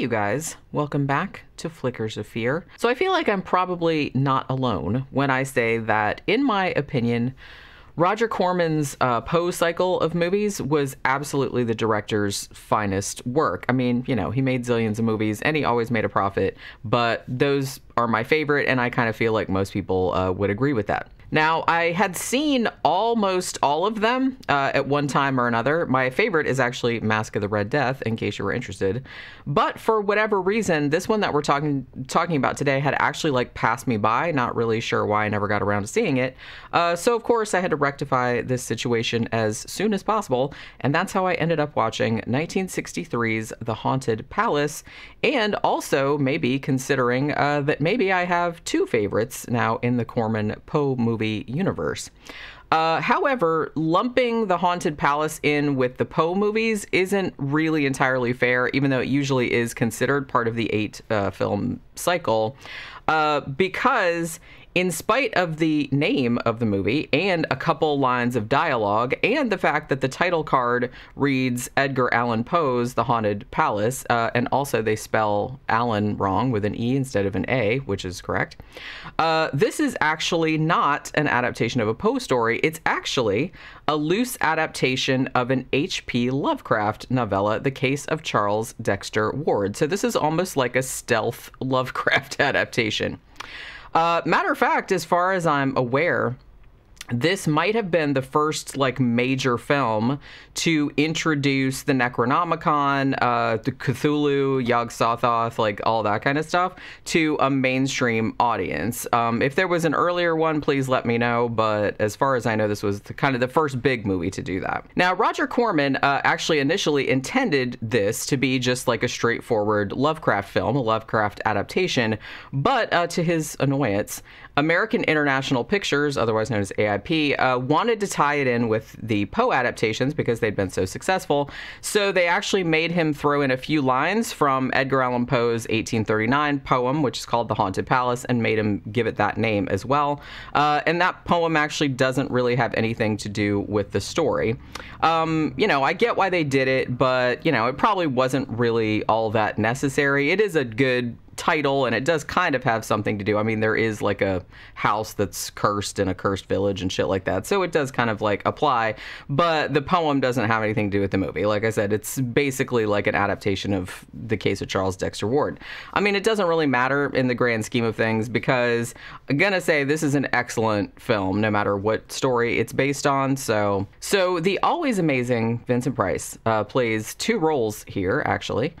you guys, welcome back to Flickers of Fear. So I feel like I'm probably not alone when I say that, in my opinion, Roger Corman's Poe cycle of movies was absolutely the director's finest work. I mean, you know, he made zillions of movies and he always made a profit, but those are my favorite, and I kind of feel like most people would agree with that. Now, I had seen almost all of them at one time or another. My favorite is actually Mask of the Red Death, in case you were interested. But for whatever reason, this one that we're talking about today had actually like passed me by. Not really sure why I never got around to seeing it. So of course I had to rectify this situation as soon as possible. And that's how I ended up watching 1963's The Haunted Palace. And also maybe considering that maybe I have two favorites now in the Corman Poe movie universe. However, lumping The Haunted Palace in with the Poe movies isn't really entirely fair, even though it usually is considered part of the eight-film cycle, because in spite of the name of the movie and a couple lines of dialogue and the fact that the title card reads Edgar Allan Poe's The Haunted Palace, and also they spell Allan wrong with an E instead of an A, which is correct, this is actually not an adaptation of a Poe story. It's actually a loose adaptation of an H.P. Lovecraft novella, The Case of Charles Dexter Ward. So this is almost like a stealth Lovecraft adaptation. Matter of fact, as far as I'm aware, this might have been the first like major film to introduce the Necronomicon, the Cthulhu, Yog-Sothoth, like all that kind of stuff to a mainstream audience. If there was an earlier one, please let me know. But as far as I know, this was kind of the first big movie to do that. Now, Roger Corman actually initially intended this to be just like a straightforward Lovecraft film, a Lovecraft adaptation. But to his annoyance, American International Pictures, otherwise known as AIP, wanted to tie it in with the Poe adaptations because they'd been so successful. So they actually made him throw in a few lines from Edgar Allan Poe's 1839 poem, which is called The Haunted Palace, and made him give it that name as well. And that poem actually doesn't really have anything to do with the story. You know, I get why they did it, but, you know, it probably wasn't really all that necessary. It is a good title, and it does kind of have something to do. I mean, there is like a house that's cursed in a cursed village and shit like that, so it does kind of like apply, but the poem doesn't have anything to do with the movie. Like I said, it's basically like an adaptation of The Case of Charles Dexter Ward. I mean, it doesn't really matter in the grand scheme of things, because I'm gonna say this is an excellent film no matter what story it's based on. So the always amazing Vincent Price plays two roles here, actually,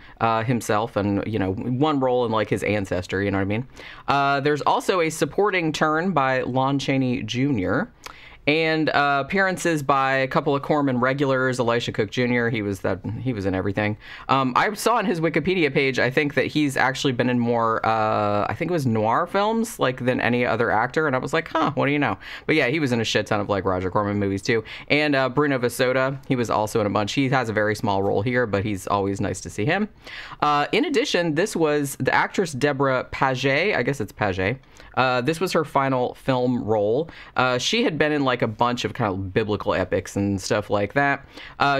himself, and, you know, one role in like his ancestor, you know what I mean? There's also a supporting turn by Lon Chaney Jr. and appearances by a couple of Corman regulars. Elisha Cook Jr., he was in everything. I saw on his Wikipedia page, I think, that he's actually been in more, I think it was noir films, like, than any other actor, and I was like, huh, what do you know? But yeah, he was in a shit ton of, like, Roger Corman movies, too. And Bruno Vesota, he was also in a bunch. He has a very small role here, but he's always nice to see him. In addition, this was the actress Deborah Paget, I guess it's Paget. This was her final film role. She had been in, like, a bunch of kind of biblical epics and stuff like that.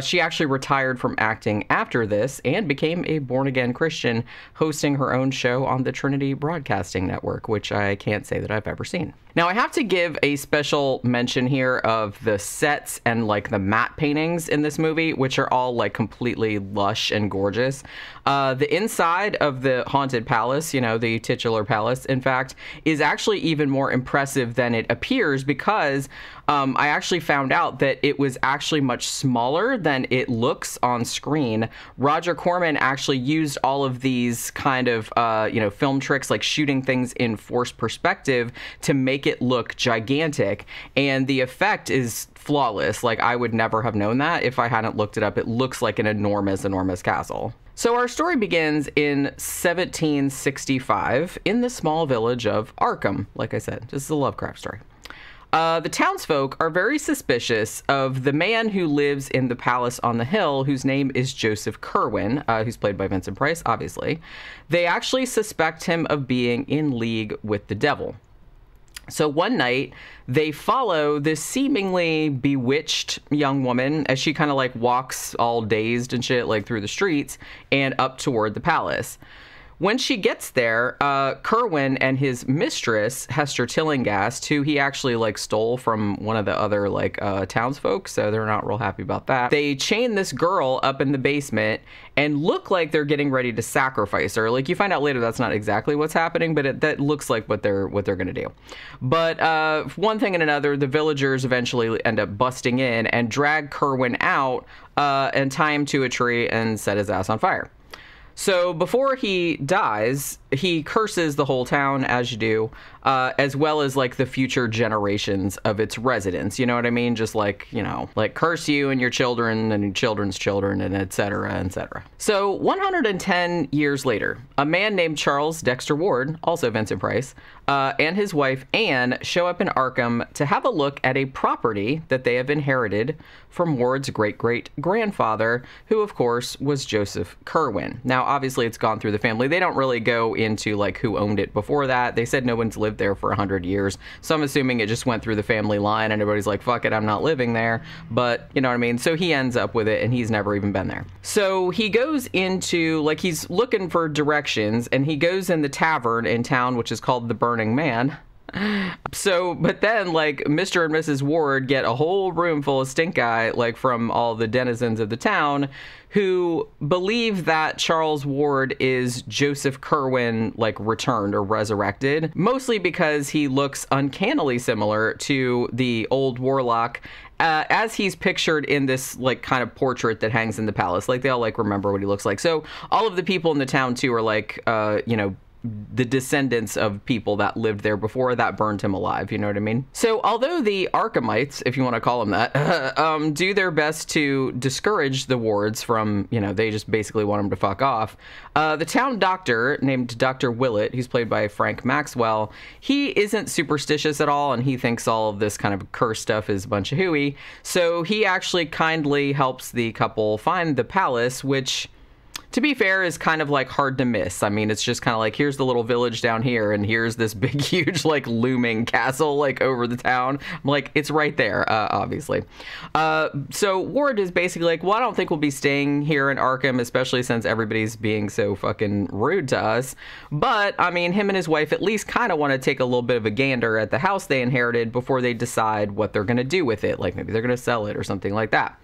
She actually retired from acting after this and became a born-again Christian, hosting her own show on the Trinity Broadcasting Network, which I can't say that I've ever seen. Now, I have to give a special mention here of the sets and, like, the matte paintings in this movie, which are all, like, completely lush and gorgeous. The inside of the Haunted Palace, you know, the titular palace, in fact, is actually even more impressive than it appears, because I actually found out that it was actually much smaller than it looks on screen. Roger Corman actually used all of these kind of, you know, film tricks, like shooting things in forced perspective to make it look gigantic. And the effect is flawless. Like, I would never have known that if I hadn't looked it up. It looks like an enormous, enormous castle. So our story begins in 1765 in the small village of Arkham. Like I said, this is a Lovecraft story. The townsfolk are very suspicious of the man who lives in the palace on the hill, whose name is Joseph Curwen, who's played by Vincent Price, obviously. They actually suspect him of being in league with the devil. So one night, they follow this seemingly bewitched young woman as she kind of like walks all dazed and shit like through the streets and up toward the palace. When she gets there, Curwen and his mistress, Hester Tillinghast, who he actually like stole from one of the other like townsfolk, so they're not real happy about that. They chain this girl up in the basement and look like they're getting ready to sacrifice her. Like you find out later that's not exactly what's happening, but that looks like what they're gonna do. But one thing and another, the villagers eventually end up busting in and drag Curwen out and tie him to a tree and set his ass on fire. So before he dies, he curses the whole town, as you do, as well as like the future generations of its residents. You know what I mean? Just like, you know, like curse you and your children and your children's children and et cetera, et cetera. So 110 years later, a man named Charles Dexter Ward, also Vincent Price, and his wife Anne show up in Arkham to have a look at a property that they have inherited from Ward's great-great-grandfather, who of course was Joseph Curwen. Now, obviously, it's gone through the family. They don't really go into like who owned it before that. They said no one's lived there for 100 years. So I'm assuming it just went through the family line and everybody's like, fuck it, I'm not living there. But you know what I mean? So he ends up with it and he's never even been there. So he goes into like he's looking for directions and he goes in the tavern in town, which is called the Burning Man. So, but then, like, Mr. and Mrs. Ward get a whole room full of stink eye, like, from all the denizens of the town who believe that Charles Ward is Joseph Curwen, like, returned or resurrected, mostly because he looks uncannily similar to the old warlock as he's pictured in this, like, kind of portrait that hangs in the palace. Like, they all, like, remember what he looks like. So all of the people in the town, too, are, like, you know, the descendants of people that lived there before that burned him alive, you know what I mean? So although the Arkhamites, if you want to call them that, do their best to discourage the Wards from, you know, they just basically want them to fuck off, the town doctor named Dr. Willett, who's played by Frank Maxwell, he isn't superstitious at all, and he thinks all of this kind of curse stuff is a bunch of hooey, so he actually kindly helps the couple find the palace, which, to be fair, is kind of like hard to miss. I mean, it's just kind of like, here's the little village down here and here's this big, huge, like looming castle, like over the town. I'm like, it's right there, obviously. So Ward is basically like, well, I don't think we'll be staying here in Arkham, especially since everybody's being so fucking rude to us. But I mean, him and his wife at least kind of want to take a little bit of a gander at the house they inherited before they decide what they're going to do with it. Like maybe they're going to sell it or something like that.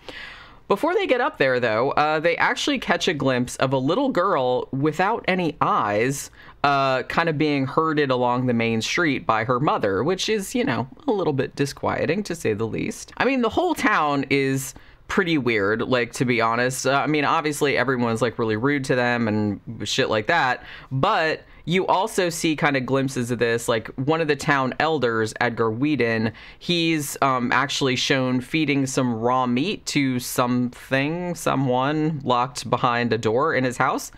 Before they get up there, though, they actually catch a glimpse of a little girl without any eyes, kind of being herded along the main street by her mother, which is, you know, a little bit disquieting, to say the least. I mean, the whole town is pretty weird, like, to be honest. I mean, obviously, everyone's, like, really rude to them and shit like that, but you also see kind of glimpses of this, like one of the town elders, Edgar Whedon, he's actually shown feeding some raw meat to someone locked behind a door in his house.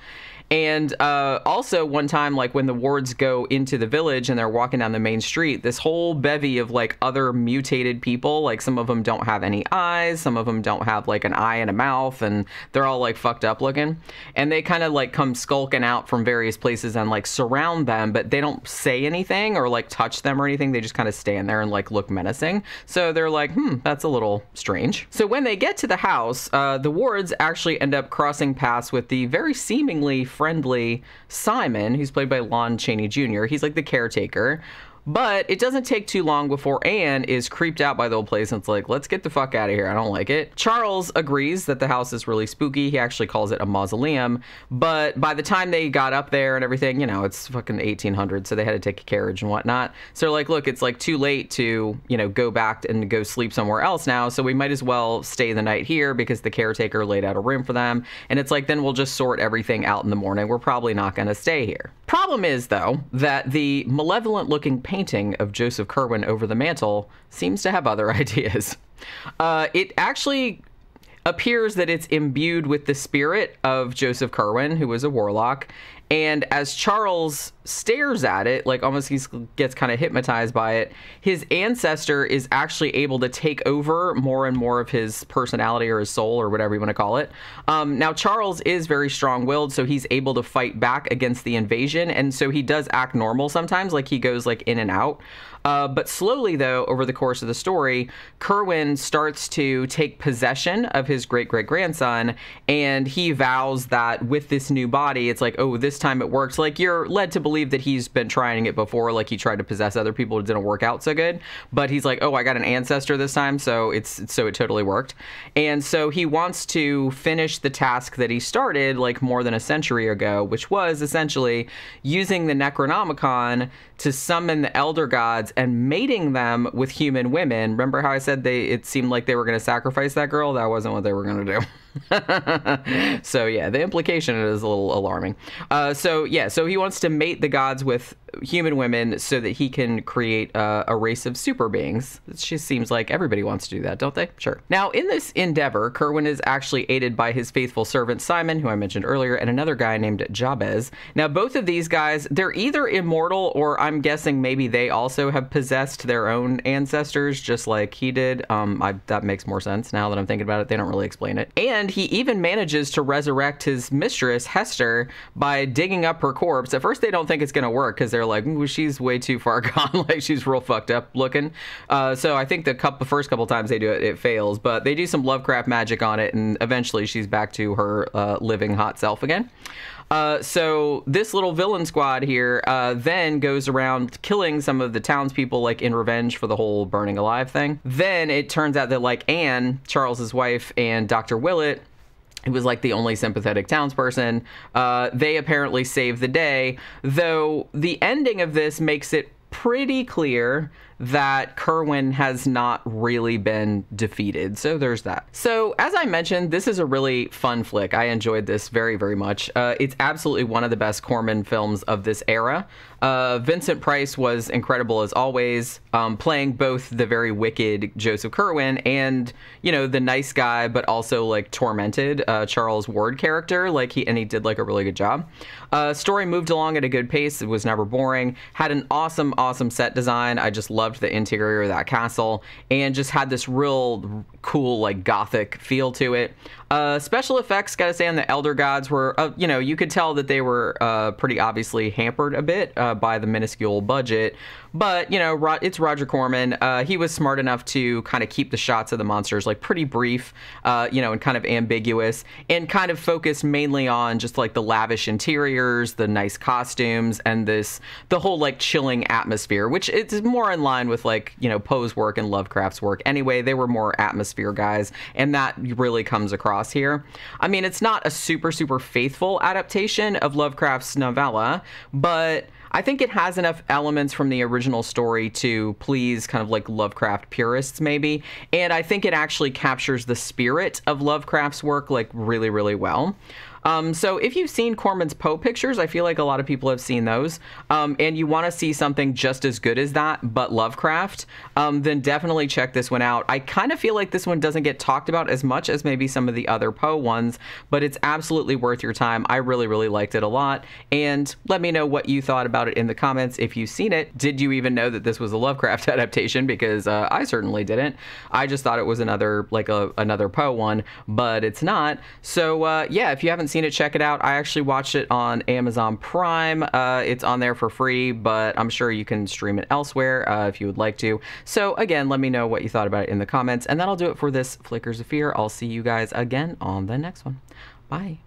And also one time, like when the Wards go into the village and they're walking down the main street, this whole bevy of like other mutated people, like some of them don't have any eyes, some of them don't have like an eye and a mouth, and they're all like fucked up looking. And they kind of like come skulking out from various places and like surround them, but they don't say anything or like touch them or anything. They just kind of stand there and like look menacing. So they're like, that's a little strange. So when they get to the house, the Wards actually end up crossing paths with the very seemingly friendly Simon, who's played by Lon Chaney Jr. He's like the caretaker, but it doesn't take too long before Anne is creeped out by the whole place and it's like, let's get the fuck out of here, I don't like it. Charles agrees that the house is really spooky. He actually calls it a mausoleum, but by the time they got up there and everything, you know, it's fucking 1800, so they had to take a carriage and whatnot. So they're like, look, it's like too late to, you know, go back and go sleep somewhere else now, so we might as well stay the night here because the caretaker laid out a room for them, and it's like, then we'll just sort everything out in the morning. We're probably not gonna stay here. Problem is, though, that the malevolent looking painting of Joseph Curwen over the mantle seems to have other ideas. It actually appears that it's imbued with the spirit of Joseph Curwen, who was a warlock, And as Charles stares at it, like almost he gets kind of hypnotized by it, his ancestor is actually able to take over more and more of his personality or his soul or whatever you want to call it. Now, Charles is very strong-willed, so he's able to fight back against the invasion. And so he does act normal sometimes, like he goes like in and out. But slowly, though, over the course of the story, Curwen starts to take possession of his great-great-grandson, and he vows that with this new body, it's like, oh, this time it works. Like, you're led to believe that he's been trying it before, like he tried to possess other people, it didn't work out so good. But he's like, oh, I got an ancestor this time, so it totally worked. And so he wants to finish the task that he started, like, more than a century ago, which was essentially using the Necronomicon to summon the elder gods and mating them with human women. Remember how I said it seemed like they were going to sacrifice that girl? That wasn't what they were going to do. So yeah, the implication is a little alarming. So yeah, so he wants to mate the gods with human women so that he can create a race of super beings. It just seems like everybody wants to do that, don't they? Sure. Now, in this endeavor, Curwen is actually aided by his faithful servant Simon, who I mentioned earlier, and another guy named Jabez. Now, both of these guys, they're either immortal or I'm guessing maybe they also have possessed their own ancestors just like he did. That makes more sense now that I'm thinking about it. They don't really explain it. And he even manages to resurrect his mistress, Hester, by digging up her corpse. At first, they don't think it's going to work because they're like, ooh, she's way too far gone. Like, she's real fucked up looking. So I think the first couple times they do it, it fails. But they do some Lovecraft magic on it, and eventually she's back to her living hot self again. So this little villain squad here then goes around killing some of the townspeople, like in revenge for the whole burning alive thing. Then it turns out that, like, Anne, Charles's wife, and Dr. Willett, who was like the only sympathetic townsperson, they apparently save the day, though the ending of this makes it pretty clear that Curwen has not really been defeated. So there's that. So as I mentioned, this is a really fun flick. I enjoyed this very, very much. It's absolutely one of the best Corman films of this era. Vincent Price was incredible as always, playing both the very wicked Joseph Curwen and, you know, the nice guy, but also like tormented Charles Ward character. Like he did like a really good job. Story moved along at a good pace. It was never boring. Had an awesome, awesome set design. I just loved the interior of that castle, and just had this real cool, like, gothic feel to it. Special effects, gotta say, on the elder gods were, you know, you could tell that they were pretty obviously hampered a bit by the minuscule budget, but, you know, it's Roger Corman. He was smart enough to kind of keep the shots of the monsters, like, pretty brief, you know, and kind of ambiguous, and kind of focused mainly on just, like, the lavish interiors, the nice costumes, and the whole, like, chilling atmosphere, which it's more in line with, like, you know, Poe's work and Lovecraft's work. Anyway, they were more atmosphere guys, and that really comes across here. I mean, it's not a super, super faithful adaptation of Lovecraft's novella, but I think it has enough elements from the original story to please kind of like Lovecraft purists maybe, and I think it actually captures the spirit of Lovecraft's work like really, really well. So if you've seen Corman's Poe pictures, I feel like a lot of people have seen those, and you want to see something just as good as that, but Lovecraft, then definitely check this one out. I kind of feel like this one doesn't get talked about as much as maybe some of the other Poe ones, but it's absolutely worth your time. I really, really liked it a lot, and let me know what you thought about it in the comments if you've seen it. Did you even know that this was a Lovecraft adaptation? Because I certainly didn't. I just thought it was another Poe one, but it's not. So yeah, if you haven't seen it, check it out. I actually watched it on Amazon Prime. It's on there for free, but I'm sure you can stream it elsewhere if you would like to. So again, let me know what you thought about it in the comments, and that'll do it for this Flickers of Fear. I'll see you guys again on the next one. Bye.